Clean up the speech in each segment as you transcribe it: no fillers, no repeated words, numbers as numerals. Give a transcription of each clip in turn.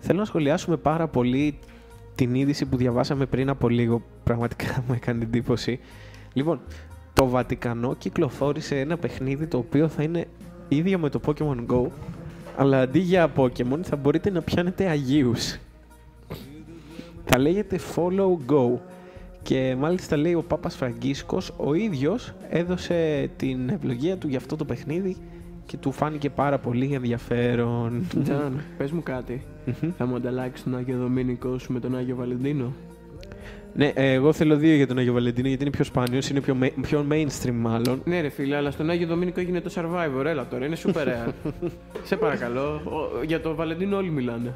Θέλω να σχολιάσουμε πάρα πολύ την είδηση που διαβάσαμε πριν από λίγο. Πραγματικά μου έκανε εντύπωση. Λοιπόν, το Βατικανό κυκλοφόρησε ένα παιχνίδι το οποίο θα είναι ίδιο με το Pokemon Go, αλλά αντί για Pokemon θα μπορείτε να πιάνετε Αγίους. Θα λέγεται Follow Go και μάλιστα λέει ο Πάπας Φραγκίσκος ο ίδιος έδωσε την ευλογία του για αυτό το παιχνίδι και του φάνηκε πάρα πολύ ενδιαφέρον. Τζαν, πες μου κάτι. Θα μου ανταλλάξεις τον Άγιο Δομήνικο σου με τον Άγιο Βαλεντίνο? Ναι, εγώ θέλω δύο για τον Άγιο Βαλεντίνο, γιατί είναι πιο σπάνιος, είναι πιο mainstream μάλλον. Ναι ρε φίλε, αλλά στον Άγιο Δομήνικο έγινε το Survivor, έλα τώρα, είναι super rare. Σε παρακαλώ, για τον Βαλεντίνο όλοι μιλάνε.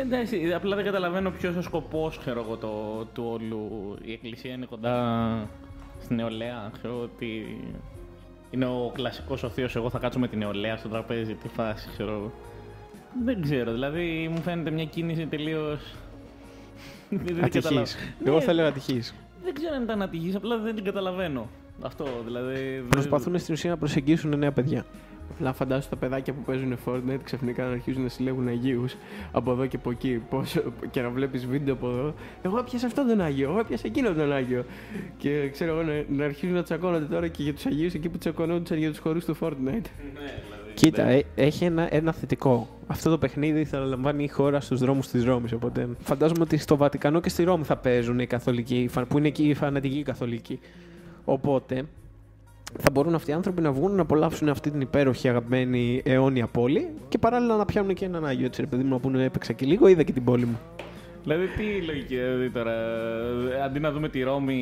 Εντάξει, απλά δεν καταλαβαίνω ποιος είναι ο σκοπός, ξέρω εγώ, του όλου. Η εκκλησία είναι κοντά στην νεολαία, ξέρω ότι είναι ο κλασικός ο θείος, εγώ θα κάτσω με την νεολαία στο τραπέζι, τη φάση, ξέρω εγώ. Δεν ξέρω, δηλαδή μου φαίνεται μια κίνηση τελείως... Ατυχής. Εγώ θα λέω ατυχής. Δεν ξέρω αν ήταν ατυχής, απλά δεν την καταλαβαίνω. Αυτό δηλαδή. Προσπαθούν στην ουσία να προσεγγίσουν νέα παιδιά. Απλά φαντάζομαι τα παιδάκια που παίζουν Fortnite ξαφνικά να αρχίζουν να συλλέγουν Αγίους από εδώ και από εκεί. Και να βλέπεις βίντεο από εδώ. Εγώ έπιασα αυτόν τον Άγιο, εγώ έπιασα εκείνον τον Άγιο. Και ξέρω εγώ να αρχίζουν να τσακώνονται τώρα και για τους Αγίους εκεί που τσακωνόντουσαν για τους χορούς του Fortnite. Ναι, δηλαδή. Κοίτα, έχει ένα θετικό. Αυτό το παιχνίδι θα λαμβάνει η χώρα στους δρόμους της Ρώμης. Οπότε φαντάζομαι ότι στο Βατικανό και στη Ρώμη θα παίζουν οι καθολικοί, που είναι εκεί οι φανατικοί καθολικοί. Οπότε θα μπορούν αυτοί οι άνθρωποι να βγουν να απολαύσουν αυτή την υπέροχη αγαπημένη αιώνια πόλη και παράλληλα να πιάνουν και έναν Άγιο. Έτσι, επειδή μου πούνε έπαιξα και λίγο, είδα και την πόλη μου. Δηλαδή, τι λογική δηλαδή τώρα, αντί να δούμε τη Ρώμη.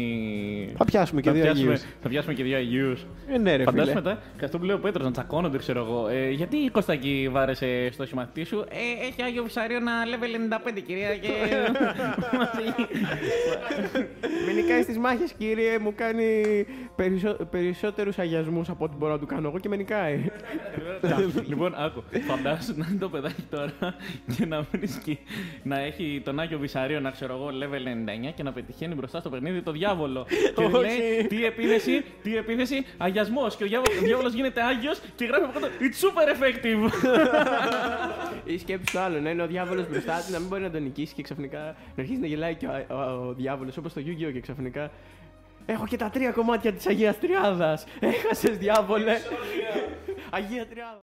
Θα πιάσουμε και δύο Αγίους. Θα πιάσουμε και δύο Αγίους. Ναι, ρε, φαντάζομαι μετά, και αυτό που λέει ο Πέτρος, να τσακώνονται, ξέρω εγώ. Γιατί η Κωστακή βάρεσε στο σημαντή σου, έχει Άγιο Βυσάριο να level 95, κυρία. Και... Μην νικάει στις μάχες, κύριε, μου κάνει περισσότερους αγιασμούς από ό,τι μπορώ να του κάνω εγώ και με νικάει. Λοιπόν, άκου, φαντάσου να είναι το παιδάκι τώρα και να βρίσκει να έχει τον Άγιο Βυσάριο, να ξέρω εγώ, level 99 και να πετυχαίνει μπροστά στο παιχνίδι το διάβολο. Και λέει, τι επίθεση, τι επίθεση, αγιασμός. Και ο διάβολος γίνεται Άγιος και γράφει από κάτω, it's super effective. Η σκέψη του άλλου, να είναι ο διάβολος μπροστά του, να μην μπορεί να τον νικήσει και ξαφνικά να αρχίσει να γελάει και ο διάβολος, όπως το Yu-Gi-Oh, και ξαφνικά. Έχω και τα 3 κομμάτια της Αγίας Τριάδας. Έχασες, διάβολε. Αγία Τριάδα.